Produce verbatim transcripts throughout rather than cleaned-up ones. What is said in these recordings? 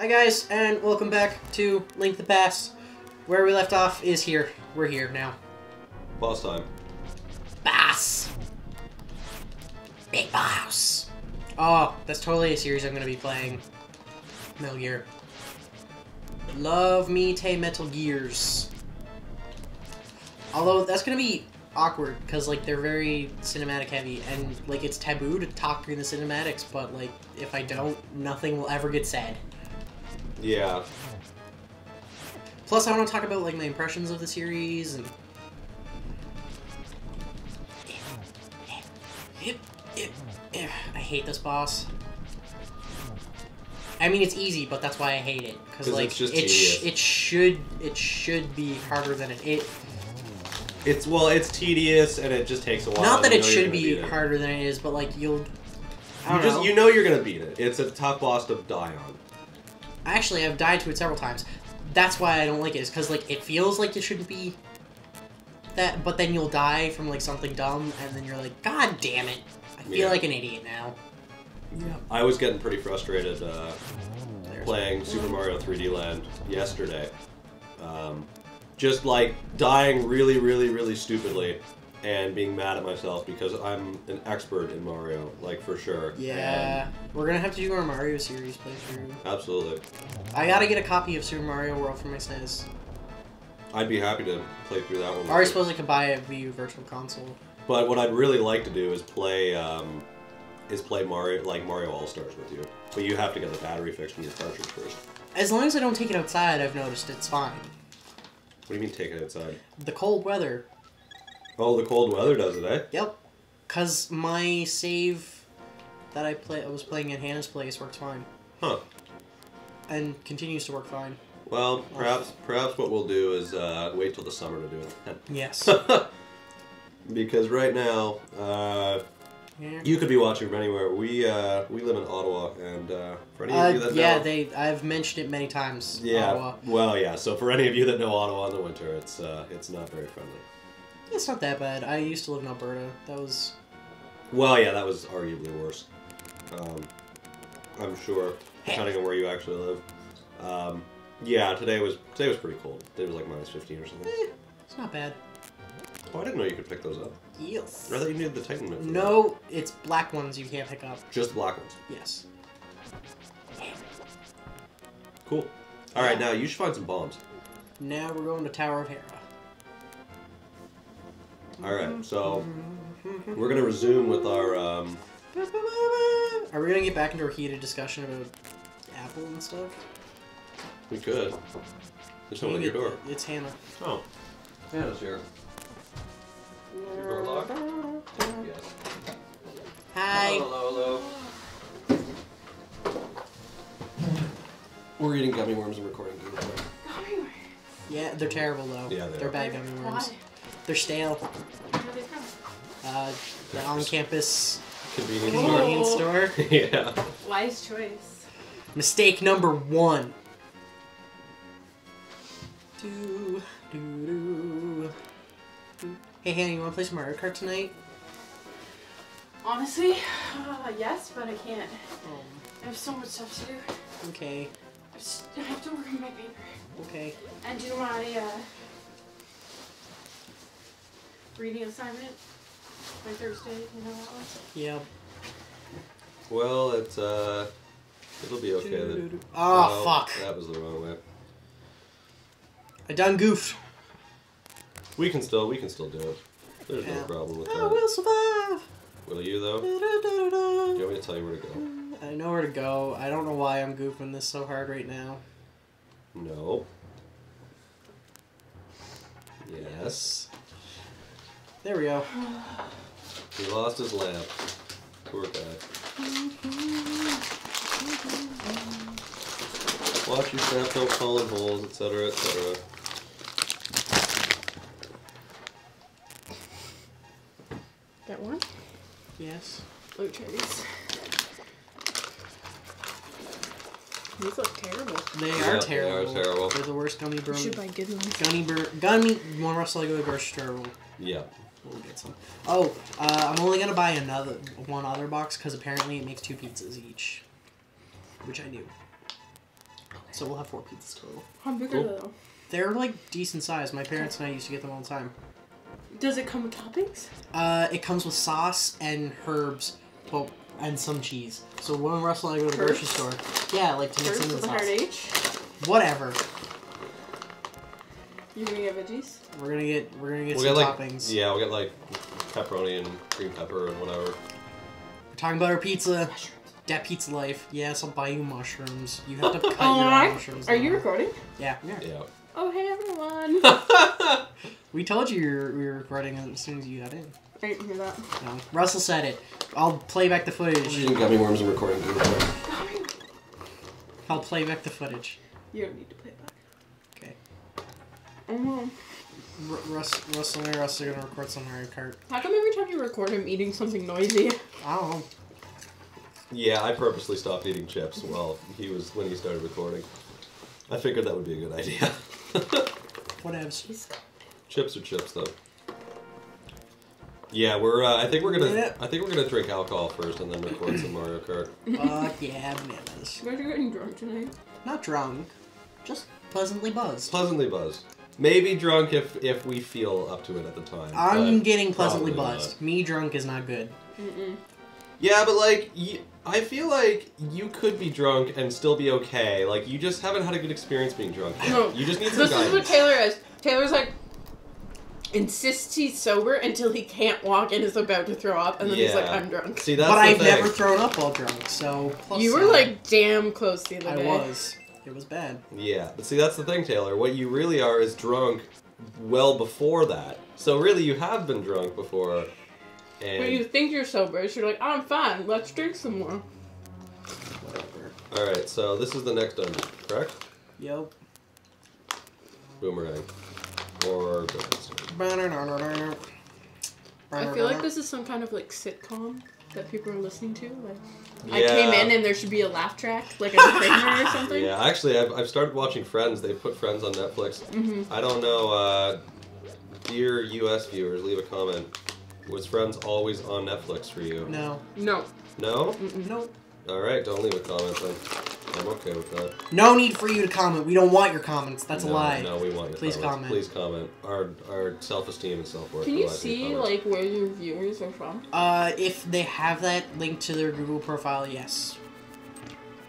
Hi guys, and welcome back to Link the Pass. Where we left off is here. We're here now. Last time. Boss! Big boss! Oh, that's totally a series I'm gonna be playing. Metal Gear. Love me te Metal Gears. Although, that's gonna be awkward, because, like, they're very cinematic heavy, and, like, it's taboo to talk during the cinematics, but, like, if I don't, nothing will ever get said. Yeah. Plus, I want to talk about, like, my impressions of the series, and... I hate this boss. I mean, it's easy, but that's why I hate it. Because, like, it, sh it should it should be harder than it... it it's, well, it's tedious, and it just takes a while. Not that it should be harder than it is, but, like, you'll... I don't know. You know you're gonna beat it. It's a tough boss to die on. Actually, I've died to it several times. That's why I don't like it, is because, like, it feels like it shouldn't be that, but then you'll die from, like, something dumb, and then you're like, God damn it. I feel yeah. like an idiot now. Yeah. I was getting pretty frustrated uh, playing Super Mario three D Land yesterday. Um, just, like, dying really, really, really stupidly and being mad at myself because I'm an expert in Mario, like, for sure. Yeah. And we're gonna have to do our Mario series playthrough. Absolutely. I gotta get a copy of Super Mario World for my S N E S. I'd be happy to play through that one. I suppose I could buy a Wii U Virtual Console. But what I'd really like to do is play, um, is play Mario, like Mario All Stars with you. But you have to get the battery fixed in your cartridge first. As long as I don't take it outside, I've noticed it's fine. What do you mean take it outside? The cold weather. Oh, the cold weather does it, eh? Yep. Because my save that I play, I was playing at Hannah's place worked fine. Huh. And continues to work fine. Well, perhaps perhaps what we'll do is uh, wait till the summer to do it. Yes. Because right now, uh, yeah. you could be watching from anywhere. We uh, we live in Ottawa, and uh, for any uh, of you that yeah, know... Yeah, they, I've mentioned it many times, yeah. Ottawa. Well, yeah, so for any of you that know Ottawa in the winter, it's uh, it's not very friendly. It's not that bad. I used to live in Alberta. That was... Well, yeah, that was arguably worse. Um, I'm sure, depending on where you actually live. Um, yeah, today was today was pretty cold. Today was like minus fifteen or something. Eh, it's not bad. Oh, I didn't know you could pick those up. Yes. I thought you needed the Titan Mint. No, that. It's black ones you can't pick up. Just the black ones? Yes. Cool. All right, yeah. Now you should find some bombs. Now we're going to Tower of Hera. All right, so we're going to resume with our... Um... Are we going to get back into a heated discussion about Apple and stuff? We could. There's someone at your door. It's Hannah. Oh. Hannah's here. Your door locked? Yes. Hi. Hello, hello, hello. We're eating gummy worms and recording gummy worms. Gummy worms? Yeah, they're terrible, though. Yeah, they They're are. bad gummy worms. Why? They're stale. Where are they from? Uh, the on-campus convenience, convenience store. Yeah. Wise choice. Mistake number one. Do, do, do, do. Hey, Hannah, you want to play some Mario Kart tonight? Honestly, uh, yes, but I can't. Oh. I have so much stuff to do. Okay. I, just, I have to work on my paper. Okay. And do my, uh... reading assignment by Thursday, you know that one? Yeah. Well, it's, uh, it'll be okay then. Oh, oh, fuck. That was the wrong way. I done goofed. We can still, we can still do it. There's yeah. no problem with I that. I will survive. Will you, though? Da, da, da, da. Do you want me to tell you where to go? I know where to go. I don't know why I'm goofing this so hard right now. No. Yes. There we go. He lost his lamp. Poor guy. Watch your step, don't fall in holes, et cetera, et cetera. That one? Yes. Blue cherries. These look terrible. They yeah, are terrible. They are terrible. They're the worst gummy worms. You should buy good ones. Gummy bur gummy. You want to go to the grocery store? Yeah. We'll get some. Oh, uh, I'm only gonna buy another one other box because apparently it makes two pizzas each, which I do. So we'll have four pizzas total. How big are they though? They're like decent size. My parents and I used to get them all the time. Does it come with toppings? Uh, it comes with sauce and herbs, well, and some cheese. So when Russell and I go to the grocery store, yeah, I like to mix in the sauce. H? Whatever. You're gonna get veggies? We're gonna get we're gonna get we'll some get, like, toppings. Yeah, we'll get like pepperoni and cream pepper and whatever. We're talking about our pizza. Mushrooms. That pizza life. Yes, I'll buy you mushrooms. You have to cut oh, your own right? mushrooms. Are now. You recording? Yeah. Yeah. yeah. Oh hey everyone! We told you we were recording as soon as you got in. I didn't hear that. No, Russell said it. I'll play back the footage. You got me worms in recording. I'll play back the footage. You don't need to play it back. Okay. Mm-hmm. R Russ, Russell and Russell are gonna record some Mario Kart. How come every time you record him eating something noisy? I don't know. Yeah, I purposely stopped eating chips while he was when he started recording. I figured that would be a good idea. Whatevs. Chips are chips, though. Yeah, we're. Uh, I think we're gonna. Yeah. I think we're gonna drink alcohol first and then record some Mario Kart. Fuck yeah, bananas. Are you getting drunk tonight? Not drunk, just pleasantly buzzed. Pleasantly buzzed. Maybe drunk if if we feel up to it at the time. I'm getting pleasantly buzzed. Not. Me drunk is not good. Mm-mm. Yeah, but like, y I feel like you could be drunk and still be okay. Like, you just haven't had a good experience being drunk. No. You just need some guidance. This is what Taylor is. Taylor's like, insists he's sober until he can't walk and is about to throw up, and then yeah. he's like, I'm drunk. See, that's but the I've thing. never thrown up while drunk, so... Plus you were seven. Like damn close the other I day. I was. It was bad. Yeah, but see, that's the thing, Taylor. What you really are is drunk well before that. So really, you have been drunk before... And when you think you're sober, so you're like, oh, I'm fine, let's drink some more. Whatever. Alright, so this is the next dungeon, correct? Yep. Boomerang. Or... I feel like this is some kind of, like, sitcom that people are listening to. Like, yeah. I came in and there should be a laugh track, like a cliffhanger or something. Yeah, actually, I've, I've started watching Friends. They put Friends on Netflix. Mm-hmm. I don't know, uh... dear U S viewers, leave a comment. Was Friends always on Netflix for you? No. No. No? Mm-mm. No. Alright, don't leave a comment then. I'm okay with that. No need for you to comment. We don't want your comments. That's no, a lie. No, we want your Please comments. Comment. Please comment. Our our self-esteem and self-worth. Can you see like where your viewers are from? Uh, if they have that linked to their Google profile, yes.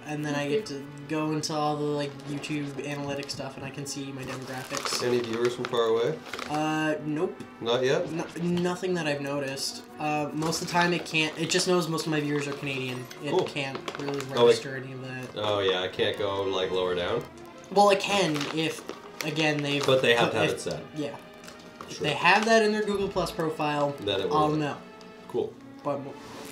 And then okay. I get to go into all the like YouTube analytics stuff, and I can see my demographics. Any viewers from far away? Uh, nope. Not yet. No, nothing that I've noticed. Uh, most of the time it can't. It just knows most of my viewers are Canadian. It cool. can't really register oh, it, any of that. Oh yeah, I can't go like lower down. Well, it can if again they've. But they have to have it set. Yeah. Sure. If they have that in their Google Plus profile. Then it will. I'll know. Cool. But.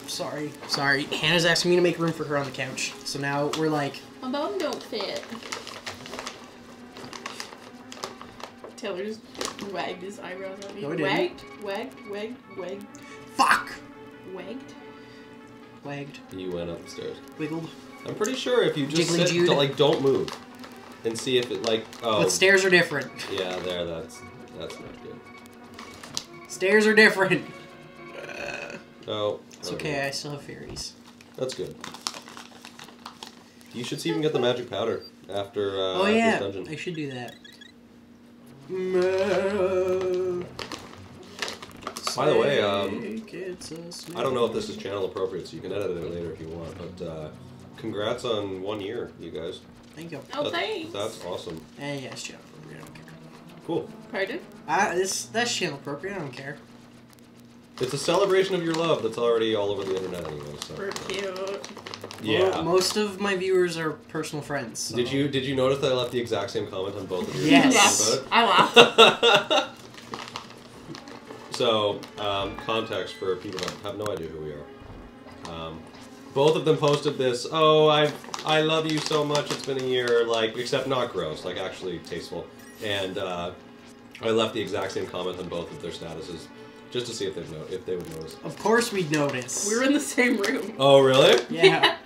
Sorry. Sorry. Hannah's asking me to make room for her on the couch. So now we're like... My bum don't fit. Taylor just wagged his eyebrows at me. No, I didn't. Wagged, wagged, wagged, wagged. Fuck! Wagged? Wagged. You went upstairs. Wiggled. I'm pretty sure if you just Jiggly sit, don't, like, don't move. And see if it, like... Oh. But stairs are different. Yeah, there, that's... That's not good. Stairs are different. Uh, oh... It's okay, I still have fairies. That's good. You should see if you can get the magic powder after uh, oh, yeah. this dungeon. I should do that. By the way, um, I don't know if this is channel appropriate, so you can edit it later if you want, but uh, congrats on one year, you guys. Thank you. Oh, that's, thanks. That's awesome. And yeah, it's channel appropriate, I don't care. Cool. Pardon? Uh, this, that's channel appropriate, I don't care. It's a celebration of your love that's already all over the internet anyway, so... We're cute. Yeah. Well, most of my viewers are personal friends, so. Did you, did you notice that I left the exact same comment on both of you? Yes. Yes. I laughed. So, um, context for people who have no idea who we are. Um, both of them posted this, oh, I I love you so much, it's been a year, like, except not gross, like, actually tasteful. And, uh, I left the exact same comment on both of their statuses. Just to see if they'd know if they would notice. Of course we'd notice. We were in the same room. Oh really? Yeah. yeah.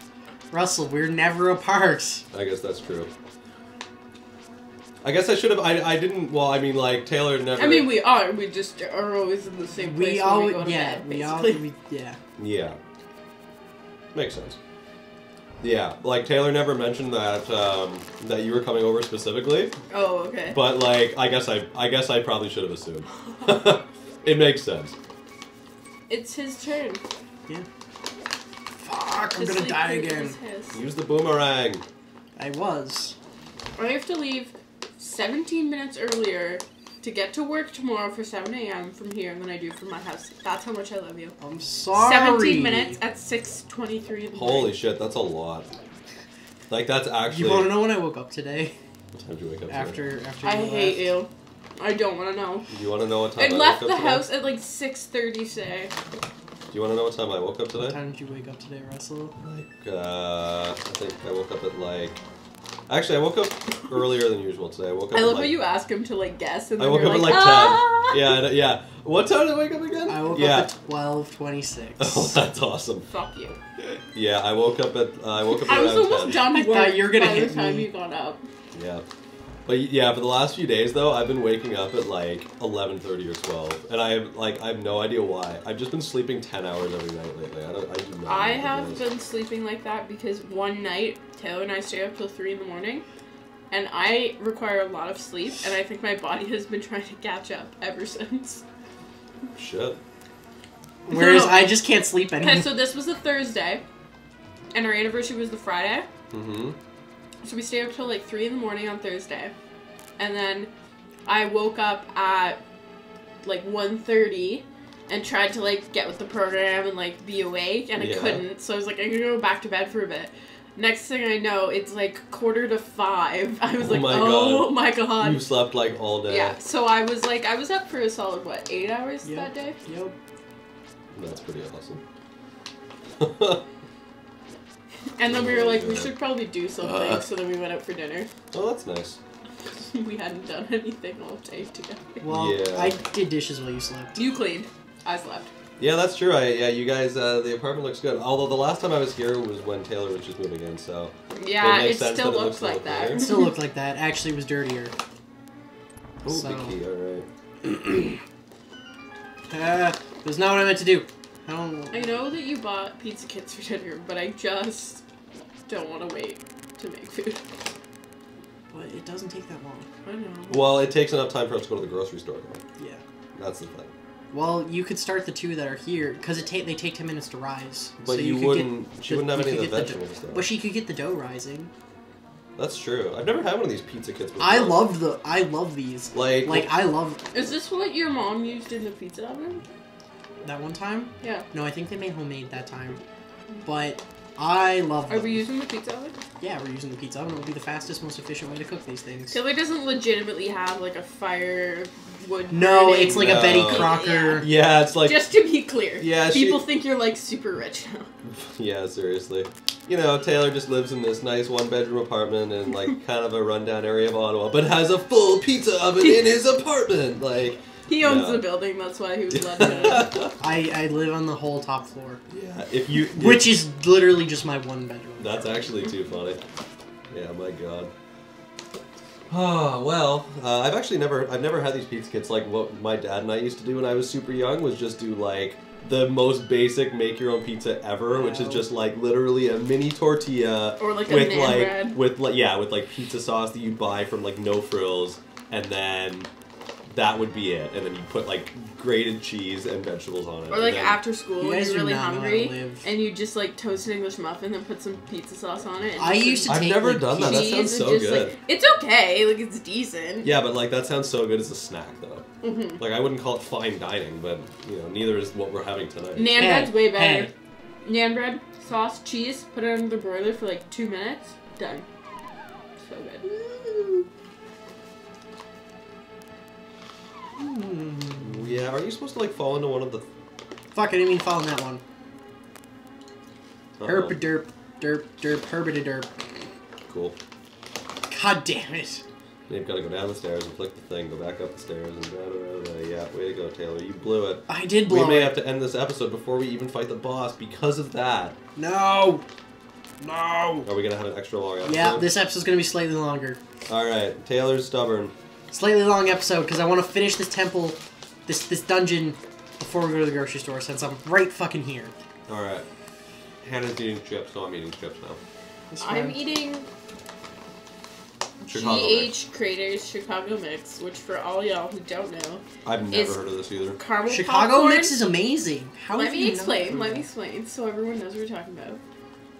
Russell, we're never apart. I guess that's true. I guess I should have. I I didn't. Well, I mean, like Taylor never. I mean, we are. We just are always in the same place. We always. Yeah. Bed, we always. Yeah. Yeah. Makes sense. Yeah, like Taylor never mentioned that um, that you were coming over specifically. Oh, okay. But like, I guess I I guess I probably should have assumed. It makes sense. It's his turn. Yeah. Fuck! I'm gonna die again. Use the boomerang. I was. I have to leave seventeen minutes earlier to get to work tomorrow for seven A M from here than I do from my house. That's how much I love you. I'm sorry. seventeen minutes at six twenty-three in the Holy morning. Shit, that's a lot. Like, that's actually... You want to know when I woke up today? What time did you wake up after, today? After I hate left? you. I don't want to know. Do you want to know what time I, I left woke up the house today? At like six thirty today. Do you want to know what time I woke up today? What time did you wake up today, Russell? Like, uh... I think I woke up at like... Actually, I woke up earlier than usual today. I woke up. I love like, how you ask him to like guess, and then I woke you're up like, like ah! ten. Yeah, yeah. What time did I wake up again? I woke yeah. up at twelve twenty-six. Oh, that's awesome. Fuck you. Yeah, I woke up at uh, I woke up. I was almost ten. Done with that. You're gonna by hit the time me. You got up. Yeah, but yeah, for the last few days though, I've been waking up at like eleven thirty or twelve, and I have like I have no idea why. I've just been sleeping ten hours every night lately. I don't. I do not. I have been sleeping like that because one night. And I stay up till three in the morning, and I require a lot of sleep, and I think my body has been trying to catch up ever since. Shit. Whereas no. I just can't sleep anymore. Okay, so this was a Thursday, and our anniversary was the Friday. Mm-hmm. So we stayed up till like three in the morning on Thursday, and then I woke up at like one thirty. And tried to, like, get with the program and, like, be awake, and yeah. I couldn't, so I was like, I'm gonna go back to bed for a bit. Next thing I know, it's, like, quarter to five. I was oh like, my oh, god. my God. You slept, like, all day. Yeah, so I was, like, I was up for a solid, what, eight hours yep. that day? Yep. That's pretty awesome. And then we were like, we should probably do something, uh. so then we went out for dinner. Oh, that's nice. We hadn't done anything all day together. Well, yeah. I did dishes while you slept. You cleaned. I slept. Yeah, that's true. I yeah, you guys, uh, the apartment looks good. Although the last time I was here was when Taylor was just moving in, so yeah, it, it still looks, it looks like that. It still looked like that. Actually, it was dirtier. Oh, so. The key. All right. Ah, uh, that's not what I meant to do. I don't. I know that you bought pizza kits for dinner, but I just don't want to wait to make food. But it doesn't take that long. I know. Well, it takes enough time for us to go to the grocery store. Though. Yeah. That's the thing. Well, you could start the two that are here, because it ta they take ten minutes to rise. But so you, you wouldn't... The, she wouldn't have any of the vegetables, though. But she could get the dough rising. That's true. I've never had one of these pizza kits before. I love the... I love these. Like... Like, I love... Is this what your mom used in the pizza oven? That one time? Yeah. No, I think they made homemade that time. But... I love them. Are we using the pizza oven? Yeah, we're using the pizza oven. It would be the fastest, most efficient way to cook these things. Taylor doesn't legitimately have, like, a fire wood. No, burning. It's like no. a Betty Crocker. Yeah. yeah, it's like... Just to be clear. Yeah, People she... think you're, like, super rich now. Yeah, seriously. You know, Taylor just lives in this nice one-bedroom apartment in, like, kind of a rundown area of Ottawa, but has a full pizza oven in his apartment. Like... He owns no. the building, that's why he was let in. I, I live on the whole top floor. Yeah, if you... If, Which is literally just my one bedroom. That's actually too funny. Yeah, my god. Oh, well, uh, I've actually never... I've never had these pizza kits. Like, what my dad and I used to do when I was super young was just do, like... the most basic make-your-own pizza ever, wow. which is just like literally a mini tortilla or like with a like bread. with like yeah with like pizza sauce that you buy from like No Frills, and then that would be it. And then you put like grated cheese and vegetables on it. Or like then, after school, when you're really hungry, and you just like toast an English muffin and put some pizza sauce on it. And I used to. Take I've never like done that. That sounds so just, good. Like, it's okay, like it's decent. Yeah, but like that sounds so good as a snack though. Mm-hmm. Like, I wouldn't call it fine dining, but, you know, neither is what we're having tonight. Nan bread's way better. Hey. Nan bread, sauce, cheese, put it under the broiler for, like, two minutes. Done. So good. Ooh. Ooh. Yeah, aren't you supposed to, like, fall into one of the... Fuck, I didn't mean fall in that one. Uh-oh. Herp-a-derp, derp-derp, herb-a-derp. Cool. God damn it. They've got to go down the stairs and flick the thing, go back up the stairs, and blah, blah, blah. Yeah, way to go, Taylor. You blew it. I did blow it. We may it. have to end this episode before we even fight the boss because of that. No. No. Are we going to have an extra long episode? Yeah, this episode's going to be slightly longer. All right. Taylor's stubborn. Slightly long episode because I want to finish this temple, this, this dungeon, before we go to the grocery store since I'm right fucking here. All right. Hannah's eating chips, so I'm eating chips now. I'm eating G H Creators Chicago Mix, which for all y'all who don't know, I've never heard of this either. Caramel Chicago popcorn. Mix is amazing. How let me explain. Let me explain so everyone knows what we're talking about.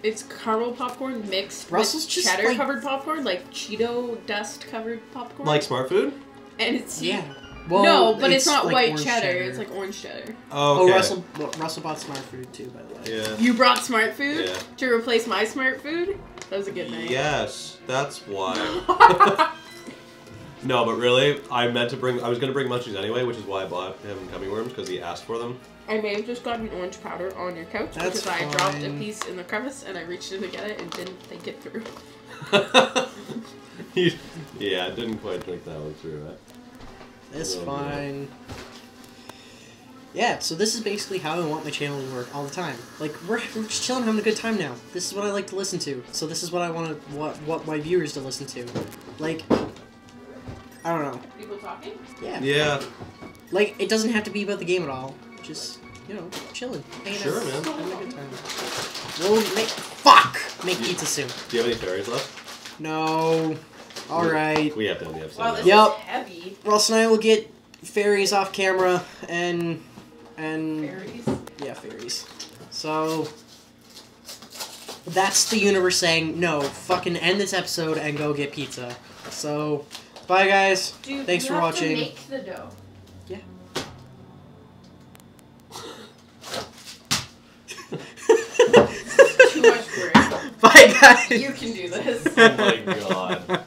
It's caramel popcorn mixed Russell's with cheddar like, covered popcorn, like Cheeto dust covered popcorn, like Smart Food. And it's yeah. Well, no, but it's, it's not like white cheddar. cheddar. It's like orange cheddar. Oh, okay. Oh, Russell, well, Russell bought Smart Food too, by the way. Yeah. You brought Smart Food yeah. to replace my Smart Food? That was a good night. Yes, that's why. No, but really, I meant to bring. I was gonna bring munchies anyway, which is why I bought him gummy worms because he asked for them. I may have just gotten orange powder on your couch that's because fine. I dropped a piece in the crevice and I reached in to get it and didn't think it through. Yeah, I didn't quite think that one through, right? It's fine. Yeah, so this is basically how I want my channel to work all the time. Like, we're, we're just chilling, having a good time now. This is what I like to listen to. So this is what I want to, what, what my viewers to listen to. Like, I don't know. People talking? Yeah. Yeah. Like, it doesn't have to be about the game at all. Just, you know, chilling. Hanging sure, out. man. Having a good time. We'll make, fuck! Make you, pizza soon. Do you have any berries left? No. Alright. We have to end the episode. Wow, this yep. is heavy. Ross and I will get fairies off camera and. and Fairies? Yeah, fairies. So. That's the universe saying, no, fucking end this episode and go get pizza. So, bye guys. Dude, thanks you for have watching. To make the dough. Yeah. Too much bread. Bye guys. You can do this. Oh my god.